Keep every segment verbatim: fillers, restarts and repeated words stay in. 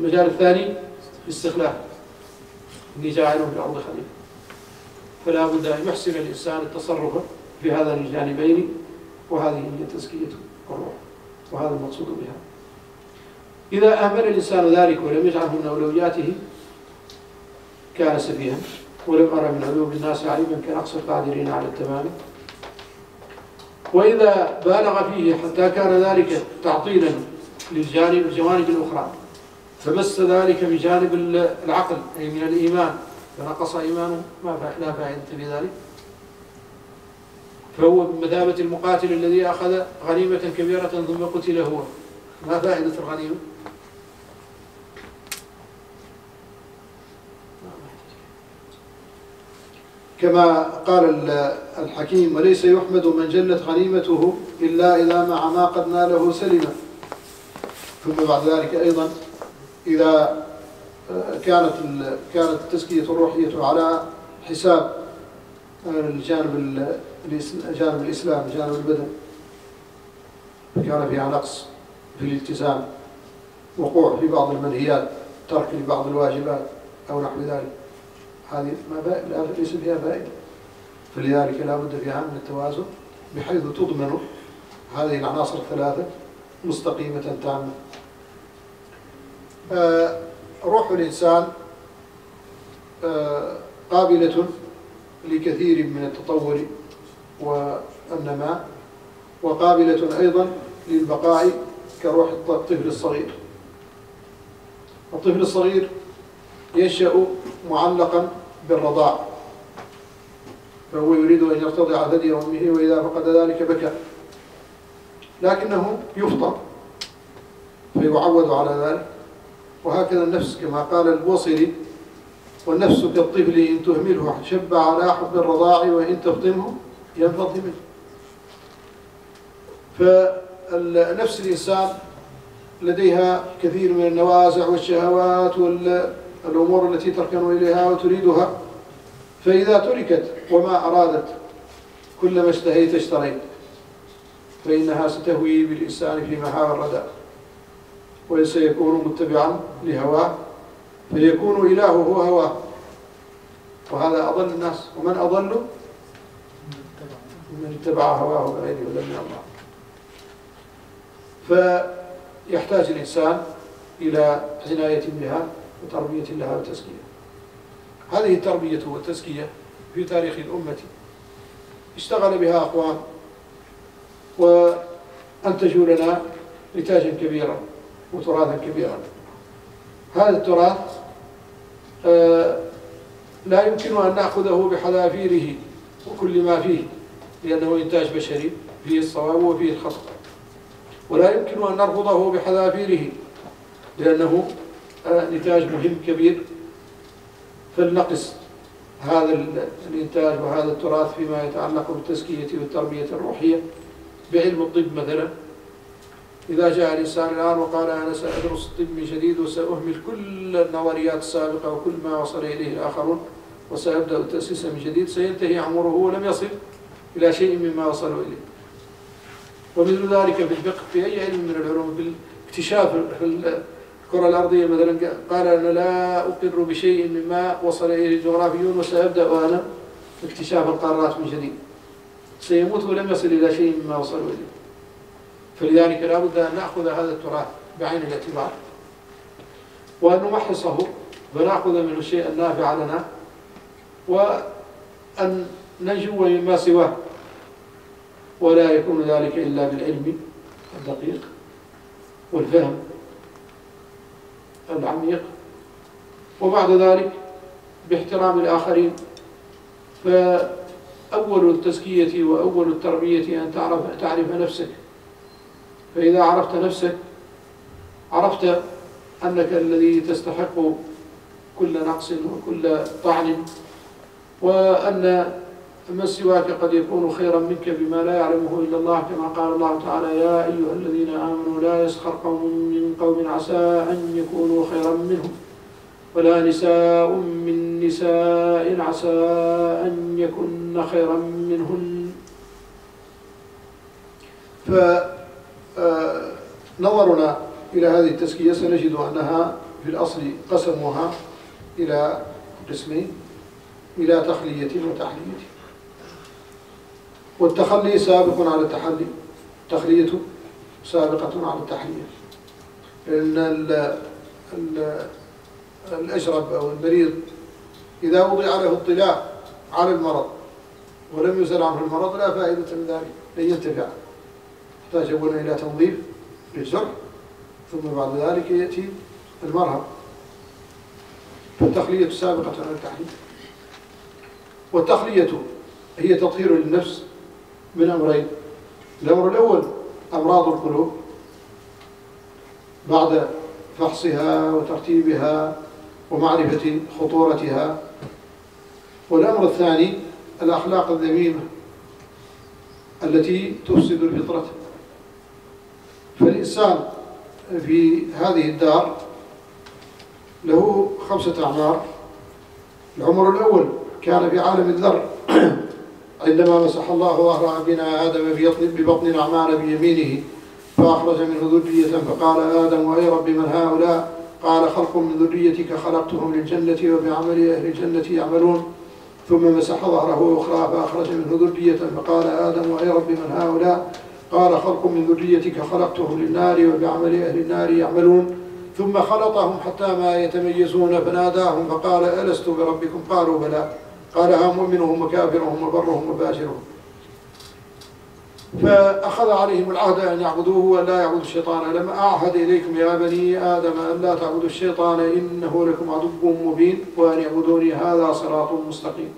المجال الثاني الاستخلاف، اني جاعله في الارض خليفه، فلا بد ان يحسن الانسان التصرف في هذا الجانبين، وهذه هي تزكيه الروح، وهذا المقصود بها. اذا اهمل الانسان ذلك ولم يجعله من اولوياته كان سفيها، ولم ارى من عيوب الناس عيبا كنقص القادرين على التمام. واذا بالغ فيه حتى كان ذلك تعطيلا للجانب الجوانب الاخرى، فمس ذلك من جانب العقل أي من الإيمان فنقص إيمانه، ما لا فائدة في ذلك، فهو بمثابة المقاتل الذي أخذ غنيمة كبيرة ثم قتل هو، ما فائدة الغنيمة؟ كما قال الحكيم: وليس يحمد من جلت غنيمته إلا إذا مع ما قد ناله سلما. ثم بعد ذلك أيضا إذا كانت كانت التزكية الروحية على حساب الجانب الجانب الإسلام جانب البدن، كان فيها نقص في الالتزام، وقوع في بعض المنهيات، ترك لبعض الواجبات أو نحو ذلك، هذه ما ليس فيها فائدة، فلذلك لا بد فيها من التوازن بحيث تضمن هذه العناصر الثلاثة مستقيمة تامة. آه روح الإنسان آه قابلة لكثير من التطور والنماء، وقابلة أيضا للبقاء كروح الطفل الصغير. الطفل الصغير ينشأ معلقا بالرضاع، فهو يريد أن يرتضع ثدي أمه، وإذا فقد ذلك بكى، لكنه يفطر فيعود على ذلك. وهكذا النفس كما قال البوصيري: والنفس كالطفل إن تهمله شب على حب الرضاع وإن تفطمه ينفض منه. فنفس الإنسان لديها كثير من النوازع والشهوات والأمور التي تركن إليها وتريدها، فإذا تركت وما أرادت كلما اشتهيت اشتريت، فإنها ستهوي بالإنسان في محاور الردى، وسيكون متبعا لهواه، فيكون إلهه هواه، وهذا أضل الناس، ومن أضل من اتبع هواه بغير هدى من الله. فيحتاج الإنسان إلى عناية بها وتربية لها وتزكية. هذه التربية والتزكية في تاريخ الأمة اشتغل بها أقوام وأنتجوا لنا نتاجا كبيرا وتراثا كبيرا. هذا التراث آه لا يمكن أن نأخذه بحذافيره وكل ما فيه، لأنه إنتاج بشري فيه الصواب وفيه الخطأ، ولا يمكن أن نرفضه بحذافيره لأنه آه نتاج مهم كبير، فلنقص هذا الإنتاج وهذا التراث فيما يتعلق بالتزكية والتربية الروحية بعلم الطب مثلا. إذا جاء الإنسان الآن وقال: أنا سأدرس الطب من جديد وسأهمل كل النظريات السابقة وكل ما وصل إليه الآخرون وسأبدأ التأسيس من جديد، سينتهي عمره ولم يصل إلى شيء مما وصلوا إليه. ومثل ذلك في الفقه، في أي علم من العلوم، في الاكتشاف في الكرة الأرضية مثلا، قال: أنا لا أقر بشيء مما وصل إليه الجغرافيون وسأبدأ أنا اكتشاف القارات من جديد، سيموت ولم يصل إلى شيء مما وصلوا إليه. فلذلك لا بد أن نأخذ هذا التراث بعين الاعتبار وأن نمحصه، ونأخذ منه شيئا نافعا لنا، وأن ننجو مما سواه، ولا يكون ذلك إلا بالعلم الدقيق والفهم العميق، وبعد ذلك باحترام الآخرين. فأول التزكية وأول التربية أن تعرف تعرف نفسك، فإذا عرفت نفسك عرفت أنك الذي تستحق كل نقص وكل طعن، وأن من سواك قد يكون خيرا منك بما لا يعلمه إلا الله، كما قال الله تعالى: يا أيها الذين آمنوا لا يسخر قوم من قوم عسى أن يكونوا خيرا منهم، ولا نساء من نساء عسى أن يكن خيرا منهن. ف نظرنا إلى هذه التزكية سنجد أنها في الأصل قسمها إلى قسمين، إلى تخلية وتحلية. والتخلي سابق على التحلي، التخلية سابقة على التحلية. إن ال ال الأشرب أو المريض إذا وضع له اطلاع على المرض ولم يزل عنه المرض لا فائدة من ذلك، لن ينتفع، يحتاج أولا إلى تنظيف للجرح ثم بعد ذلك يأتي المرهم. فالتخلية سابقة على التحلية. والتخلية هي تطهير للنفس من أمرين. الأمر الأول أمراض القلوب بعد فحصها وترتيبها ومعرفة خطورتها، والأمر الثاني الأخلاق الذميمة التي تفسد الفطرة. فالإنسان في هذه الدار له خمسة أعمار. العمر الأول كان في عالم الذر عندما مسح الله ظهر أبينا آدم ببطن الأعمال بيمينه فأخرج منه ذرية فقال آدم أي رب من هؤلاء؟ قال خلق من ذريتك خلقتهم للجنة وبعمل أهل الجنة يعملون. ثم مسح ظهره أخرى فأخرج منه ذرية فقال آدم أي رب من هؤلاء؟ قال خلق من ذريتك خلقتهم للنار وبعمل أهل النار يعملون. ثم خلطهم حتى ما يتميزون فناداهم فقال ألست بربكم؟ قالوا بلى. قال ها مؤمنهم وكافرهم وبرهم وفاجرهم. فأخذ عليهم العهد أن يعبدوه ولا يعبدوا الشيطان. لما أعهد إليكم يا بني آدم أن لا تعبدوا الشيطان إنه لكم عدو مبين وأن يعبدوني هذا صراط مستقيم.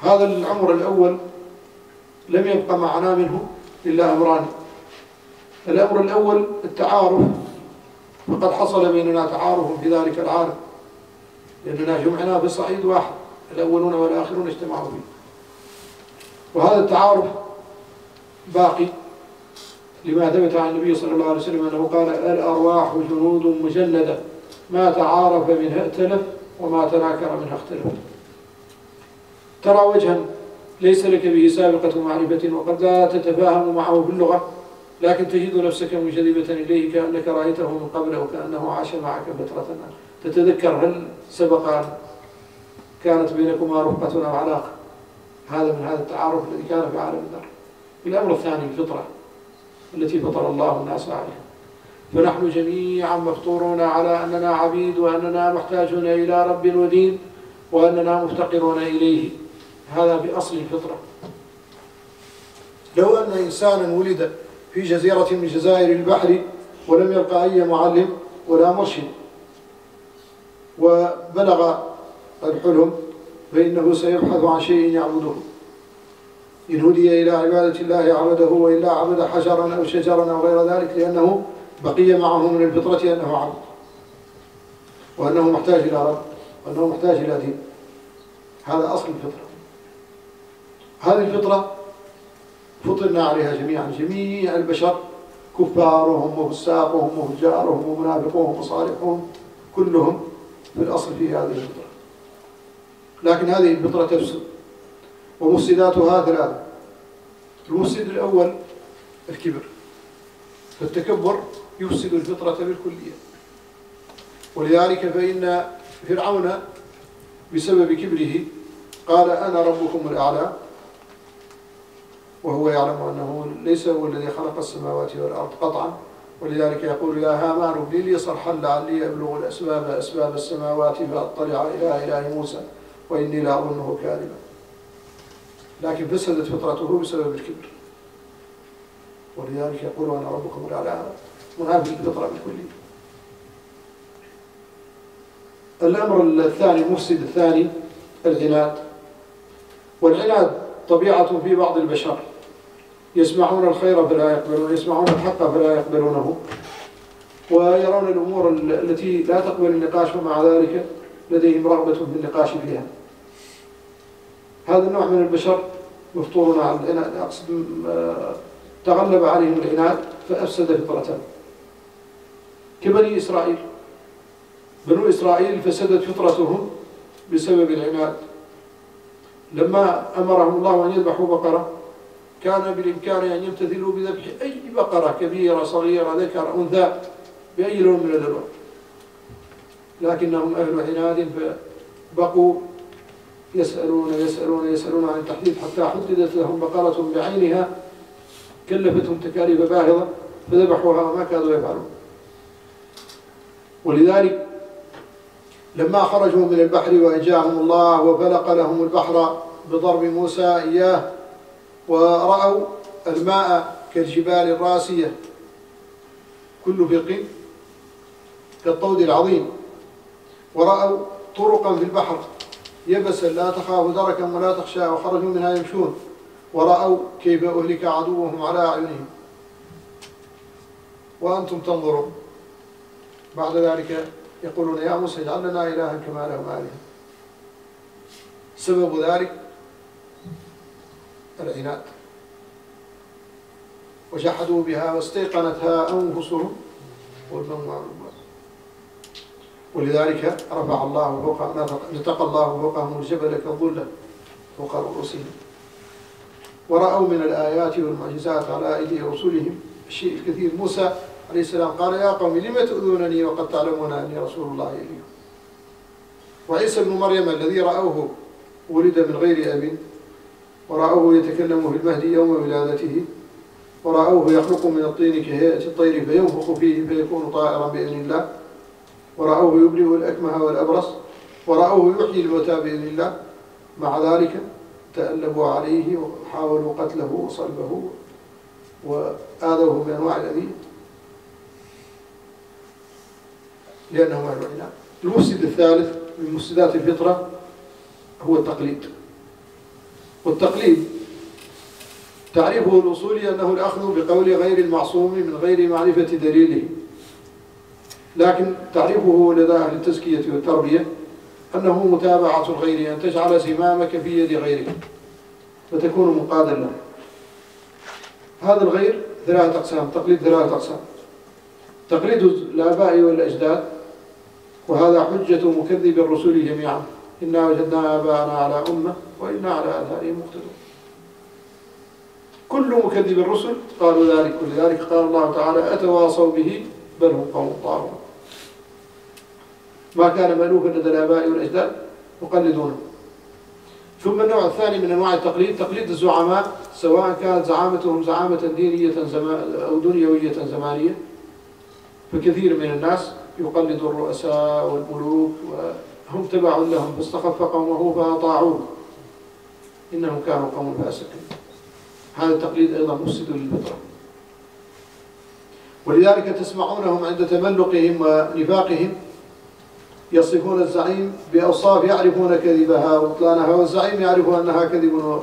هذا العمر الأول لم يبقى معنا منه إلا أمران. الأمر الأول التعارف، وقد حصل بيننا تعارف في ذلك العالم لأننا جمعنا في الصعيد واحد، الأولون والآخرون اجتمعوا فيه، وهذا التعارف باقي لما ثبت عن النبي صلى الله عليه وسلم أنه قال الأرواح جنود مجندة ما تعارف منها ائتلف وما تناكر منها اختلف. ترى وجها ليس لك به سابقة معرفة وقد لا تتفاهم معه في اللغة، لكن تجد نفسك منجذبة إليه كأنك رأيته من قبل وكأنه عاش معك فترة، تتذكر هل سبق كانت بينكما رفقة أو علاقة. هذا من هذا التعارف الذي كان في عالم الذر. الأمر الثاني الفطرة التي فطر الله الناس عليها. فنحن جميعا مفطورون على أننا عبيد وأننا محتاجون إلى رب ودين وأننا مفتقرون إليه، هذا بأصل الفطرة. لو أن إنسانا ولد في جزيرة من جزائر البحر ولم يلقى أي معلم ولا مرشد وبلغ الحلم فإنه سيبحث عن شيء يعبده. إن هدي إلى عبادة الله عبده وإلا عبد حجرا أو شجرا أو غير ذلك، لأنه بقي معه من الفطرة أنه عبد وأنه محتاج إلى رب وأنه محتاج إلى دين. هذا أصل الفطرة. هذه الفطرة فطرنا عليها جميعا، جميع البشر كفارهم وفساقهم وفجارهم ومنافقهم وصالحهم كلهم في الأصل في هذه الفطرة. لكن هذه الفطرة تفسد، ومفسداتها ثلاثة. المفسد الأول الكبر، فالتكبر يفسد الفطرة بالكلية، ولذلك فإن فرعون بسبب كبره قال أنا ربكم الأعلى وهو يعلم أنه ليس هو الذي خلق السماوات والأرض قطعا، ولذلك يقول يا هامان ابني لي صرحا لعلي أبلغ الأسباب أسباب السماوات فأطلع إلى إله موسى وإني لأظنه كاذبا. لكن فسدت فطرته بسبب الكبر، ولذلك يقول أنا ربكم الأعلى، منافق الفطرة بالكلية. الأمر الثاني المفسد الثاني العناد. والعناد طبيعة في بعض البشر، يسمعون الخير فلا يقبلون، يسمعون الحق فلا يقبلونه، ويرون الأمور التي لا تقبل النقاش ومع ذلك لديهم رغبة في النقاش فيها. هذا النوع من البشر مفطورون على العناد، أقصد تغلب عليهم العناد فأفسد فطرته كبني إسرائيل. بنو إسرائيل فسدت فطرتهم بسبب العناد. لما أمرهم الله أن يذبحوا بقرة كان بالإمكان أن يمتثلوا بذبح أي بقرة كبيرة صغيرة ذكر أنثى، بأي لون من الألوان، لكنهم أهل عناد فبقوا يسألون يسألون يسألون عن التحديد حتى حددت لهم بقرة بعينها كلفتهم تكاليف باهظة فذبحوها وما كادوا يفعلون. ولذلك لما خرجوا من البحر وأنجاهم الله وفلق لهم البحر بضرب موسى إياه ورأوا الماء كالجبال الراسية كل فرق كالطود العظيم، ورأوا طرقا في البحر يبسا لا تخاف دركا ولا تخشى وخرجوا منها يمشون، ورأوا كيف أهلك عدوهم على أعينهم وأنتم تنظرون. بعد ذلك يقولون يا موسى اجعل لنا إلها كما لهم آلهة. سبب ذلك العناد، وجحدوا بها واستيقنتها أنفسهم ظلما وعلوا. ولذلك رفع الله فوق نتقى الله فوقهم الجبل كالظلة فوق رؤوسهم. ورأوا من الآيات والمعجزات على أيدي رسلهم الشيء الكثير. موسى عليه السلام قال يا قوم لم تؤذونني وقد تعلمون أني رسول الله إليكم. وعيسى بن مريم الذي رأوه ولد من غير أب، ورأوه يتكلم في المهدي يوم ولادته، ورأوه يخلق من الطين كهيئة الطير فينفخ فيه فيكون طائرا بإذن الله، ورأوه يبرئ الأكمه والأبرص، ورأوه يحيي الموتى بإذن الله. مع ذلك تألبوا عليه وحاولوا قتله وصلبه وآذوه بأنواع الأذية لأنه أهل عناد. المفسد الثالث من مفسدات الفطرة هو التقليد. والتقليد تعريفه الأصولي أنه الأخذ بقول غير المعصوم من غير معرفة دليله، لكن تعريفه لدى أهل التزكية والتربية أنه متابعة الغير، أن تجعل زمامك في يد غيرك فتكون منقادا له. هذا الغير ثلاثة أقسام، تقليد ثلاثة أقسام: تقليد الآباء والأجداد، وهذا حجة مكذب الرسل جميعا إنا وجدنا آباءنا على أمة وإنا على آثارهم مقتدون. كل مكذب الرسل قالوا ذلك، ولذلك قال الله تعالى أتواصوا به بل هم قوم طاغون. ما كان مألوفا لدى الآباء والأجداد يقلدونه. ثم النوع الثاني من أنواع التقليد تقليد الزعماء، سواء كانت زعامتهم زعامة دينية أو دنيوية زمانية، فكثير من الناس يقلد الرؤساء والملوك وهم تبع لهم فاستخف قومه فأطاعوه إنهم كانوا قوم فاسقين. هذا التقليد أيضا مفسد للفطرة، ولذلك تسمعونهم عند تملقهم ونفاقهم يصفون الزعيم بأوصاف يعرفون كذبها وبطلانها، والزعيم يعرف أنها كذب،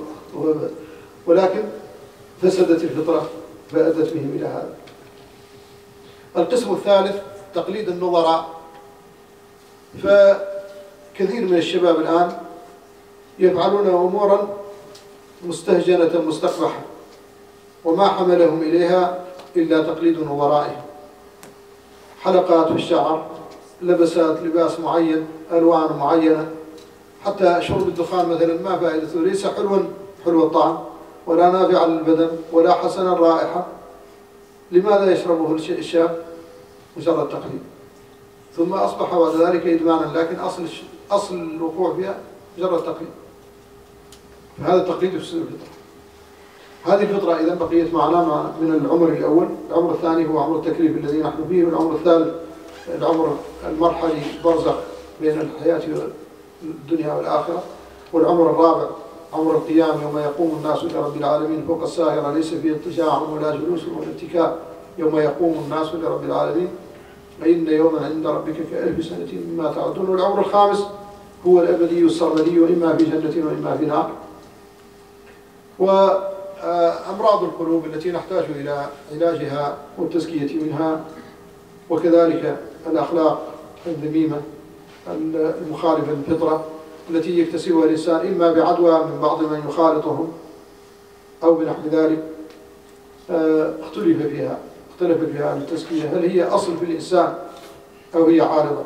ولكن فسدت الفطرة فأدت بهم إلى هذا. القسم الثالث تقليد النظراء، فكثير من الشباب الآن يفعلون أمورا مستهجنة مستقبحة وما حملهم إليها إلا تقليد نظرائهم: حلقات في الشعر، لبسات لباس معين، ألوان معينة، حتى شرب الدخان مثلا ما فائدته؟ ليس حلوا حلو الطعم ولا نافعا للبدن ولا حسنا الرائحة، لماذا يشربه الشاب؟ مجرد تقليد. ثم أصبح بعد ذلك إدمانا، لكن أصل أصل الوقوع فيها مجرد تقليد. فهذا التقليد يفسد الفطرة. هذه الفطرة إذا بقيت معنا من العمر الأول، العمر الثاني هو عمر التكليف الذي نحن فيه، والعمر الثالث العمر المرحلي برزخ بين الحياة والدنيا والآخرة، والعمر الرابع عمر القيام يوم يقوم الناس لرب العالمين فوق الساهرة ليس فيه اضطجاع ولا جلوس ولا اتكاء، يوم يقوم الناس لرب العالمين فإن يوما عند ربك كألف سنة مما تعدون. والعمر الخامس هو الأبدي السرمدي، إما في جنة وإما في نار. و أمراض القلوب التي نحتاج إلى علاجها والتزكية منها، وكذلك الأخلاق الذميمة المخالفة للفطرة التي يكتسبها الإنسان إما بعدوى من بعض من يخالطهم أو بنحو ذلك، اختلف فيها اختلف فيها التزكية. هل هي أصل في الإنسان أو هي عارضة؟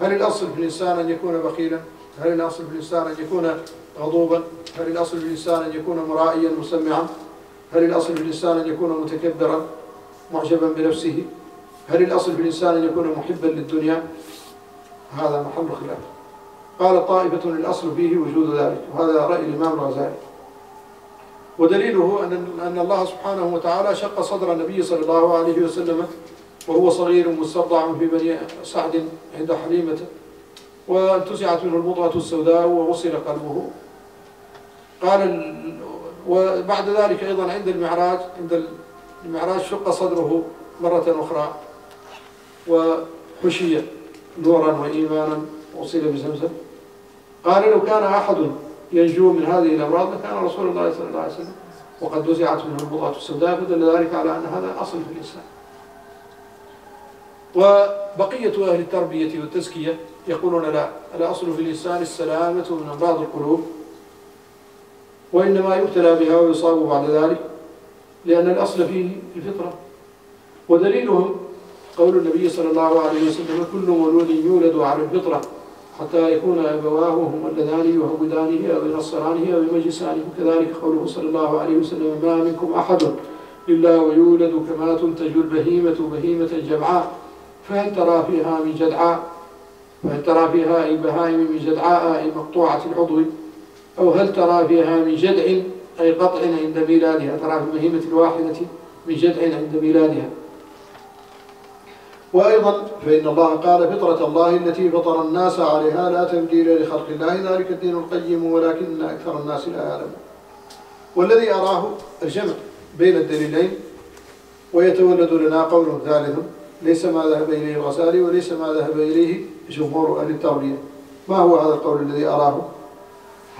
هل الأصل في الإنسان أن يكون بخيلا؟ هل الأصل في الإنسان أن يكون غضوبا؟ هل الأصل في الإنسان أن يكون مرائيا مسمعا؟ هل الأصل في الإنسان أن يكون متكبرا معجبا بنفسه؟ هل الأصل في الإنسان أن يكون محبا للدنيا؟ هذا محل خلاف. قال طائفة الأصل فيه وجود ذلك، وهذا رأي الإمام الغزالي. ودليله أن الله سبحانه وتعالى شق صدر النبي صلى الله عليه وسلم وهو صغير مسترضع في بني سعد عند حليمته، وانتزعت منه المضغة السوداء ووصل قلبه. قال وبعد ذلك أيضا عند المعراج، عند المعراج شق صدره مرة أخرى وحشي نورا وإيمانا وصل بزمزم. قال لو كان أحد ينجو من هذه الأمراض لكان رسول الله صلى الله عليه وسلم، وقد نزعت منه المضغة السوداء، فدل ذلك على أن هذا أصل في الإنسان. وبقية أهل التربية والتزكية يقولون لا، الأصل في الإنسان السلامة من أمراض القلوب، وإنما يبتلى بها ويصاب بعد ذلك، لأن الأصل فيه الفطرة. ودليلهم قول النبي صلى الله عليه وسلم كل مولود يولد على الفطرة حتى يكون أبواه هما اللذان يهودانه أو ينصرانه أو يمجسانه، كذلك قوله صلى الله عليه وسلم ما منكم أحد إلا ويولد كما تنتج البهيمة بهيمة جمعاء فهل ترى فيها من جدعاء، فهل ترى فيها أي بهائم من جدعاء أي مقطوعة العضو، أو هل ترى فيها من جدع أي قطع عند ميلادها، ترى في البهيمة الواحدة من جدع عند ميلادها. وأيضا فإن الله قال فطرة الله التي فطر الناس عليها لا تبديل لخلق الله ذلك الدين القيم ولكن أكثر الناس لا يعلمون. والذي أراه الجمع بين الدليلين، ويتولد لنا قول ثالث ليس ما ذهب إليه الغزالي وليس ما ذهب إليه جمهور أهل التربية. ما هو هذا القول الذي أراه؟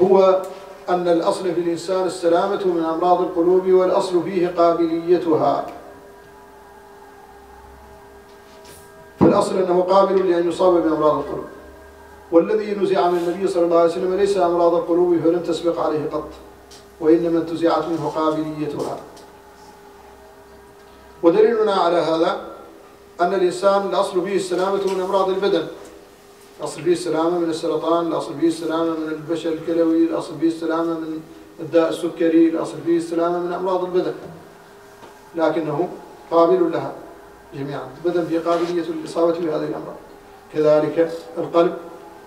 هو أن الأصل في الإنسان السلامة من أمراض القلوب، والأصل فيه قابليتها، فالأصل أنه قابل لأن يصاب بأمراض القلوب. والذي نزع من النبي صلى الله عليه وسلم ليس أمراض القلوب فلم تسبق عليه قط، وإنما انتزعت منه قابليتها. ودليلنا على هذا أن الإنسان الأصل فيه السلامة من أمراض البدن، الأصل فيه السلامة من السرطان، الأصل فيه السلامة من الفشل الكلوي، الأصل فيه السلامة من الداء السكري، الأصل فيه السلامة من أمراض البدن، لكنه قابل لها جميعا. البدن في قابلية الإصابة بهذه الأمراض، كذلك القلب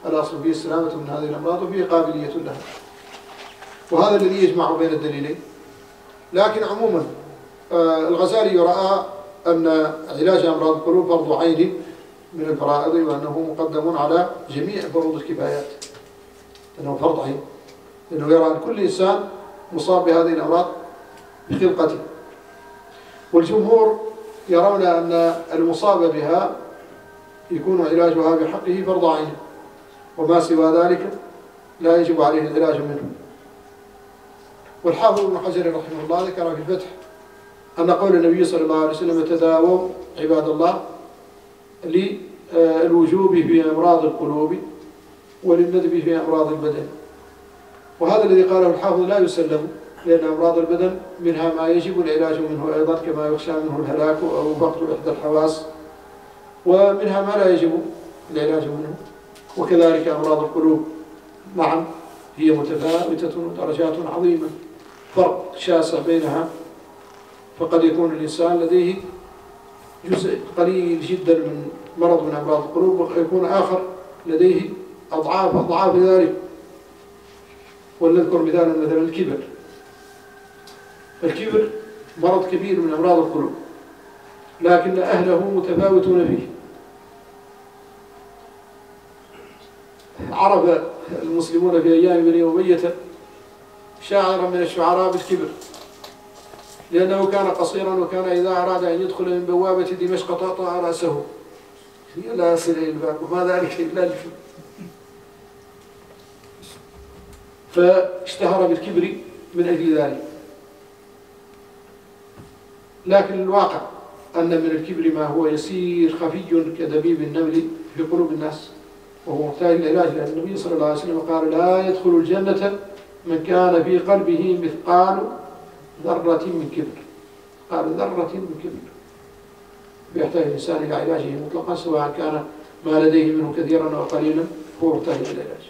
الأصل فيه السلامة من هذه الأمراض وفيه قابلية لها. وهذا الذي يجمع بين الدليلين. لكن عموما الغزالي يرى أن علاج أمراض القلوب فرض عين من الفرائض، وأنه مقدم على جميع فروض الكفايات، أنه فرض عين، لأنه يرى أن كل إنسان مصاب بهذه الأمراض بخلقته. والجمهور يرون أن المصاب بها يكون علاجها بحقه فرض عين، وما سوى ذلك لا يجب عليه العلاج منه. والحافظ ابن حجر رحمه الله ذكر في الفتح أن قول النبي صلى الله عليه وسلم تداووا عباد الله للوجوب في أمراض القلوب وللندب في أمراض البدن. وهذا الذي قاله الحافظ لا يسلم، لأن أمراض البدن منها ما يجب العلاج منه أيضا، كما يخشى منه الهلاك أو فقد إحدى الحواس، ومنها ما لا يجب العلاج منه. وكذلك أمراض القلوب نعم هي متفاوتة ودرجات عظيمة، فرق شاسع بينها، فقد يكون الإنسان لديه جزء قليل جدا من مرض من أمراض القلوب، ويكون آخر لديه أضعاف أضعاف ذلك. ولنذكر مثالا، مثلا الكبر. الكبر مرض كبير من أمراض القلوب، لكن أهله متفاوتون فيه. عرف المسلمون في أيام بني أمية شاعرا من الشعراء بالكبر، لأنه كان قصيرا، وكان إذا أراد أن يدخل من بوابة دمشق طأطأ رأسه لا يصل إلى الباب، وما ذلك إلا الكبر، فاشتهر بالكبر من أجل ذلك. لكن الواقع أن من الكبر ما هو يسير خفي كدبيب النمل في قلوب الناس، وهو محتاج للعلاج، لأن النبي صلى الله عليه وسلم قال لا يدخل الجنة من كان في قلبه مثقال ذرة من كبر. قال ذرة من كبر، فيحتاج الإنسان إلى علاجه مطلقا، سواء كان ما لديه منه كثيرا أو قليلا، هو محتاج إلى العلاج.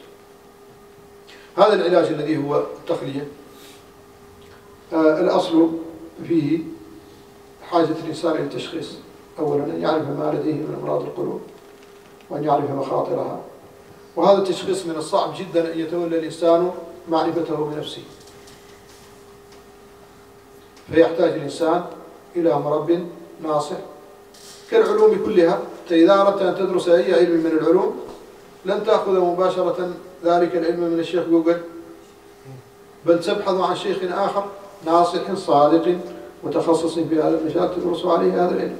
هذا العلاج الذي هو التخلية آه الأصل فيه حاجة الإنسان إلى التشخيص، أولا أن يعرف ما لديه من أمراض القلوب وأن يعرف مخاطرها، وهذا التشخيص من الصعب جدا أن يتولى الإنسان معرفته بنفسه، فيحتاج الإنسان إلى مرب ناصح كالعلوم كلها. فإذا أردت أن تدرس أي علم من العلوم لن تأخذ مباشرة ذلك العلم من الشيخ جوجل، بل تبحث عن شيخ آخر ناصح صادق متخصص في هذا المجال تدرس عليه هذا العلم.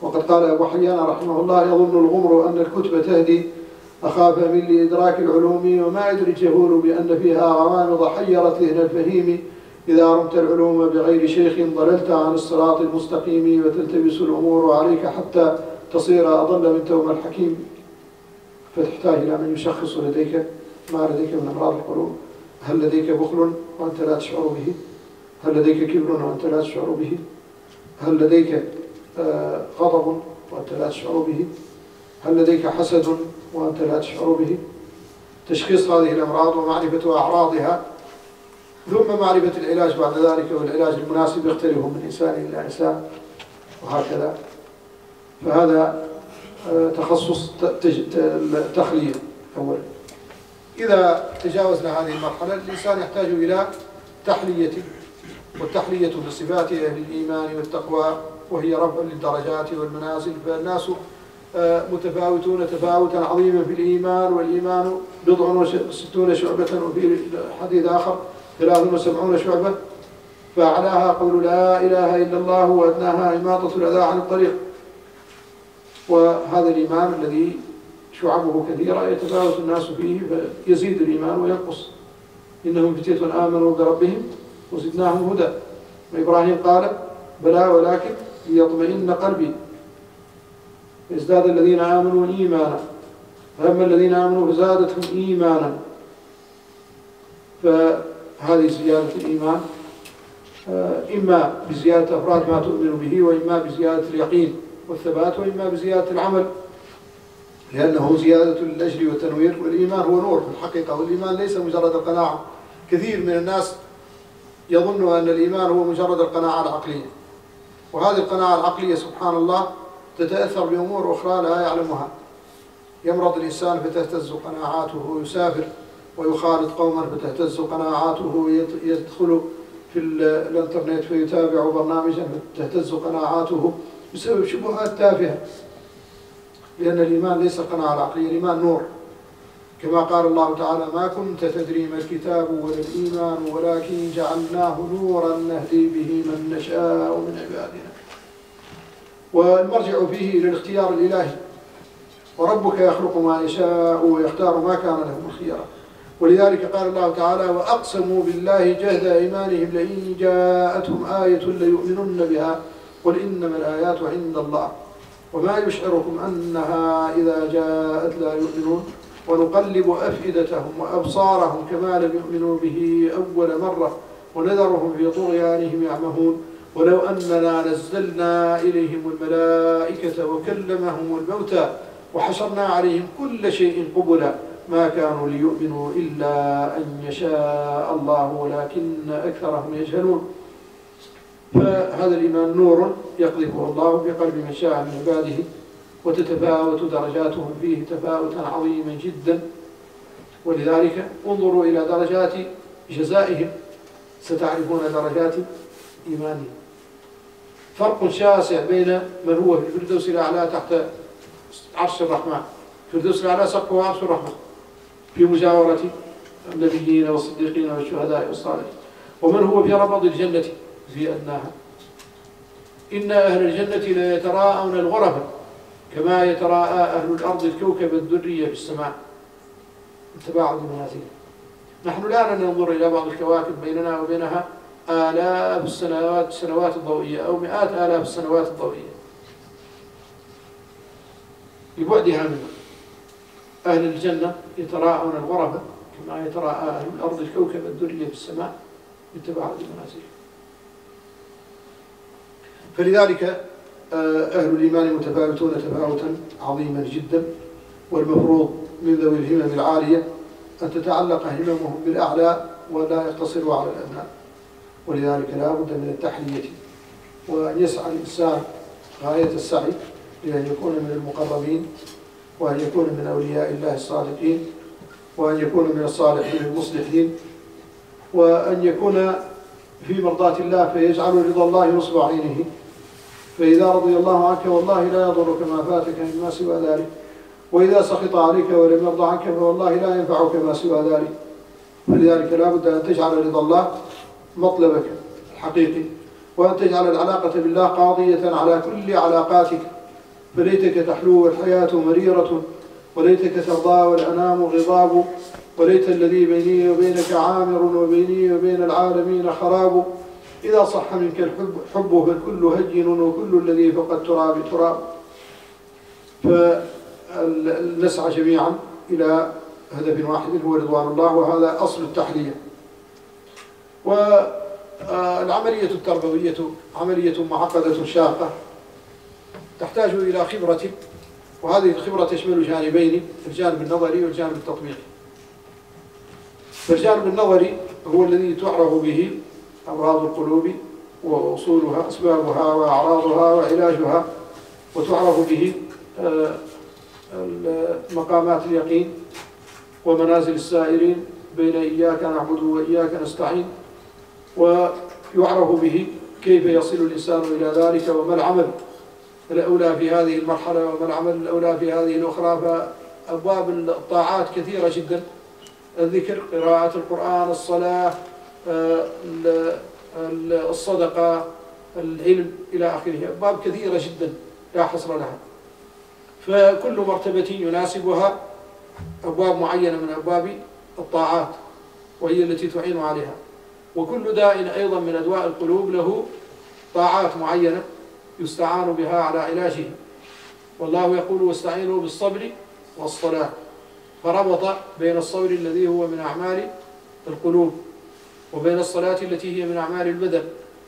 وقد قال أبو حيان رحمه الله: يظن الغمر أن الكتب تهدي، أخاف من لإدراك العلوم، وما يدري الجهول بأن فيها غوامض حيرت ذهن الفهيم. إذا رمت العلوم بغير شيخ ضللت عن الصراط المستقيم، وتلتبس الأمور عليك حتى تصير أضل من توم الحكيم. فتحتاج إلى من يشخص لديك ما لديك من أمراض القلوب. هل لديك بخل وأنت لا تشعر به؟ هل لديك كبر وأنت لا تشعر به؟ هل لديك غضب وأنت لا تشعر به؟ هل لديك حسد وأنت لا تشعر به؟ تشخيص هذه الأمراض ومعرفة أعراضها، ثم معرفة العلاج بعد ذلك، والعلاج المناسب يختلف من إنسان إلى إنسان وهكذا. فهذا تخصص تخلية أولا. إذا تجاوزنا هذه المرحلة الإنسان يحتاج إلى تحلية، والتحلية بصفات أهل الإيمان والتقوى، وهي رفع للدرجات والمنازل. فالناس متفاوتون تفاوتا عظيما في الإيمان، والإيمان بضع وستون شعبة، وفي حديث آخر ثلاث وسبعون شعبة، فأعلاها قول لا إله إلا الله، وأدناها إماطة الأذى عن الطريق. وهذا الإيمان الذي شعبه كثيرة يتفاوت الناس فيه، فيزيد الإيمان وينقص. إنهم فتية آمنوا بربهم وزدناهم هدى. وإبراهيم قال: بلى ولكن ليطمئن قلبي فازداد الذين آمنوا إيمانا، فأما الذين آمنوا فزادتهم إيمانا. فهذه زيادة الإيمان إما بزيادة أفراد ما تؤمن به، وإما بزيادة اليقين والثبات، وإما بزيادة العمل، لأنه زيادة للأجر والتنوير. والإيمان هو نور في الحقيقة، والإيمان ليس مجرد القناعة. كثير من الناس يظن أن الإيمان هو مجرد القناعة العقلية، وهذه القناعة العقلية سبحان الله تتأثر بأمور أخرى لا يعلمها. يمرض الإنسان فتهتز قناعاته، يسافر ويخالط قوما فتهتز قناعاته، يدخل في الانترنت فيتابع برنامجا فتهتز قناعاته بسبب شبهات تافهة. لأن الإيمان ليس قناعة العقلية، الإيمان نور، كما قال الله تعالى: ما كنت تدري ما الكتاب ولا الإيمان ولكن جعلناه نورا نهدي به من نشاء من عبادنا. والمرجع فيه إلى الاختيار الإلهي، وربك يخلق ما يشاء ويختار ما كان لهم الخيرة. ولذلك قال الله تعالى: وأقسموا بالله جهد أيمانهم لئن جاءتهم آية ليؤمنن بها قل إنما الآيات عند الله وما يشعركم أنها إذا جاءت لا يؤمنون ونقلب أفئدتهم وأبصارهم كما لم يؤمنوا به أول مرة ونذرهم في طغيانهم يعمهون ولو أننا نزلنا إليهم الملائكة وكلمهم الموتى وحشرنا عليهم كل شيء قبلا ما كانوا ليؤمنوا إلا أن يشاء الله ولكن أكثرهم يجهلون. فهذا الإيمان نور يقذفه الله في قلب من شاء من عباده، وتتفاوت درجاتهم فيه تفاوتا عظيما جدا. ولذلك انظروا إلى درجات جزائهم ستعرفون درجات إيمانهم. فرق شاسع بين من هو في الفردوس الأعلى تحت عرش الرحمن، الفردوس الأعلى سقفه عرش الرحمن، في مجاورة النبيين والصديقين والشهداء والصالحين، ومن هو في ربض الجنة في أدناها. إن أهل الجنة لا يتراءون الغرفة كما يتراءى أهل الأرض الكوكب الدري في السماء. تباعد المنازل. نحن لا ننظر إلى بعض الكواكب بيننا وبينها آلاف السنوات السنوات الضوئية أو مئات آلاف السنوات الضوئية لبعدها منها. أهل الجنة يتراءون الغرفة كما يتراءى أهل الأرض الكوكب الدري في السماء بتباعد المنازل. فلذلك أهل الإيمان متفاوتون تفاوتا عظيما جدا، والمفروض من ذوي الهمم العالية أن تتعلق هممهم بالأعلى ولا يقتصروا على الأدنى. ولذلك لا بد من التحلية، وأن يسعى الإنسان غاية السعي لأن يكون من المقربين، وأن يكون من أولياء الله الصادقين، وأن يكون من الصالحين المصلحين، وأن يكون في مرضاة الله فيجعل رضا الله نصب عينه. فإذا رضي الله عنك والله لا يضرك ما فاتك مما سوى ذلك، وإذا سخط عليك ولم يرضى عنك فوالله لا ينفعك ما سوى ذلك. فلذلك لا بد أن تجعل رضا الله مطلبك الحقيقي، وأن تجعل العلاقة بالله قاضية على كل علاقاتك. فليتك تحلو والحياة مريرة، وليتك ترضى والأنام غضاب، وليت الذي بيني وبينك عامر وبيني وبين العالمين خراب. إذا صح منك الحب حب فالكل هجن وكل الذي فقد تراب تراب. فلنسعى جميعا إلى هدف واحد هو رضوان الله، وهذا أصل التحلية. والعملية التربوية عملية معقدة شاقة تحتاج إلى خبرة، وهذه الخبرة تشمل جانبين، الجانب النظري والجانب التطبيقي. فالجانب النظري هو الذي تعرف به أمراض القلوب وأصولها أسبابها وأعراضها وعلاجها، وتعرف به مقامات اليقين ومنازل السائرين بين إياك نعبد وإياك نستعين، ويعرف به كيف يصل الإنسان إلى ذلك، وما العمل الأولى في هذه المرحلة وما العمل الأولى في هذه الأخرى. فأبواب الطاعات كثيرة جدا، الذكر، قراءة القرآن، الصلاة، الصدقة، العلم، إلى آخره، أبواب كثيرة جدا لا حصر لها. فكل مرتبة يناسبها أبواب معينة من أبواب الطاعات وهي التي تعين عليها. وكل داء أيضا من أدواء القلوب له طاعات معينة يستعان بها على علاجه، والله يقول واستعينوا بالصبر والصلاة، فربط بين الصبر الذي هو من أعمال القلوب وبين الصلاة التي هي من أعمال البدن،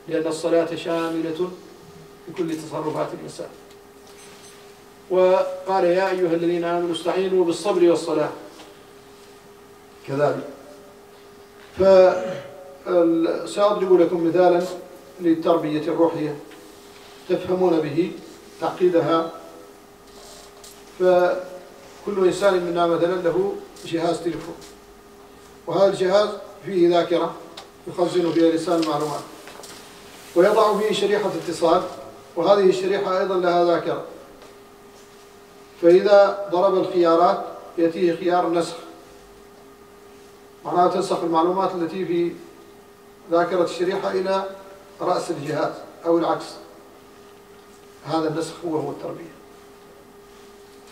لأن الصلاة شاملة لكل تصرفات الإنسان. وقال يا أيها الذين آمنوا استعينوا بالصبر والصلاة كذلك. فسأضرب لكم مثالا للتربية الروحية تفهمون به تعقيدها. فكل إنسان منا مثلا له جهاز تليفون، وهذا الجهاز فيه ذاكرة يخزن فيها لسان المعلومات، ويضع فيه شريحة اتصال، وهذه الشريحة أيضا لها ذاكرة. فإذا ضرب الخيارات يأتيه خيار النسخ، معناها تنسخ المعلومات التي في ذاكرة الشريحة إلى رأس الجهاز أو العكس. هذا النسخ هو هو التربية.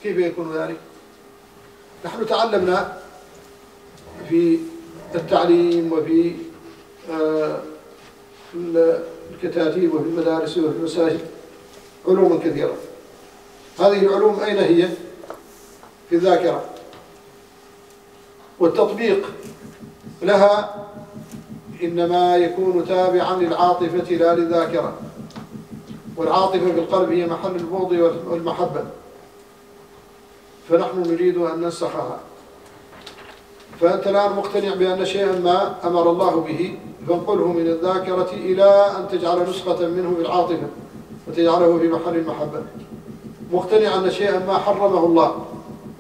كيف يكون ذلك؟ نحن تعلمنا في التعليم وفي الكتاتيب وفي المدارس وفي المساجد علوم كثيرة. هذه العلوم أين هي؟ في الذاكرة. والتطبيق لها إنما يكون تابعا للعاطفة لا للذاكرة، والعاطفة بالقلب هي محل البغض والمحبة، فنحن نريد أن ننسخها. فأنت الآن مقتنع بأن شيئا ما أمر الله به، فانقله من الذاكرة إلى أن تجعل نسخة منه بالعاطفة وتجعله في محل المحبة. مقتنع أن شيئا ما حرمه الله،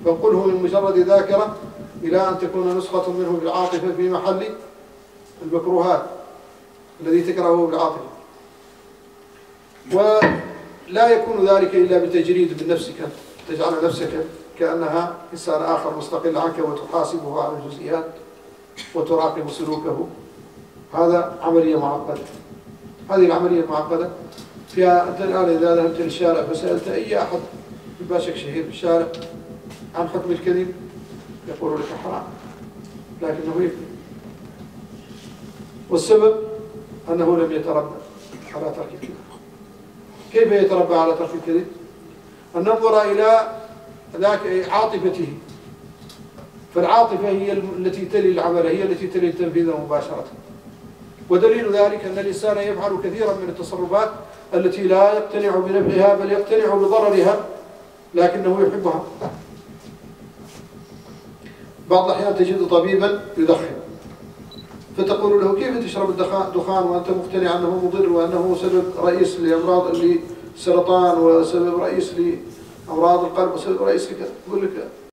فانقله من مجرد ذاكرة إلى أن تكون نسخة منه بالعاطفة في محل المكروهات الذي تكرهه بالعاطفة. ولا يكون ذلك إلا بتجريد من نفسك، تجعل نفسك كأنها إنسان آخر مستقل عنك، وتحاسبه على الجزئيات وتراقب سلوكه. هذا عملية معقدة. هذه العملية المعقدة فيها أنت الآن إذا ذهبت للشارع فسألت أي أحد يباشك شهير في الشارع عن حكم الكذب يقول لك حرام، لكنه يكذب، والسبب أنه لم يتربى على ترك الكذب. كيف يتربى على ترك الكذب؟ أن ننظر إلى ذاك عاطفته، فالعاطفة هي التي تلي العمل، هي التي تلي التنفيذ مباشرة. ودليل ذلك أن الإنسان يفعل كثيرا من التصرفات التي لا يقتنع بنفعها بل يقتنع بضررها، لكنه يحبها. بعض الأحيان تجد طبيبا يدخن، فتقول له كيف تشرب الدخان وأنت مقتنع أنه مضر وأنه سبب رئيس لأمراض اللي سرطان وسبب رئيس لأمراض القلب وسبب رئيس لكذا، يقول لك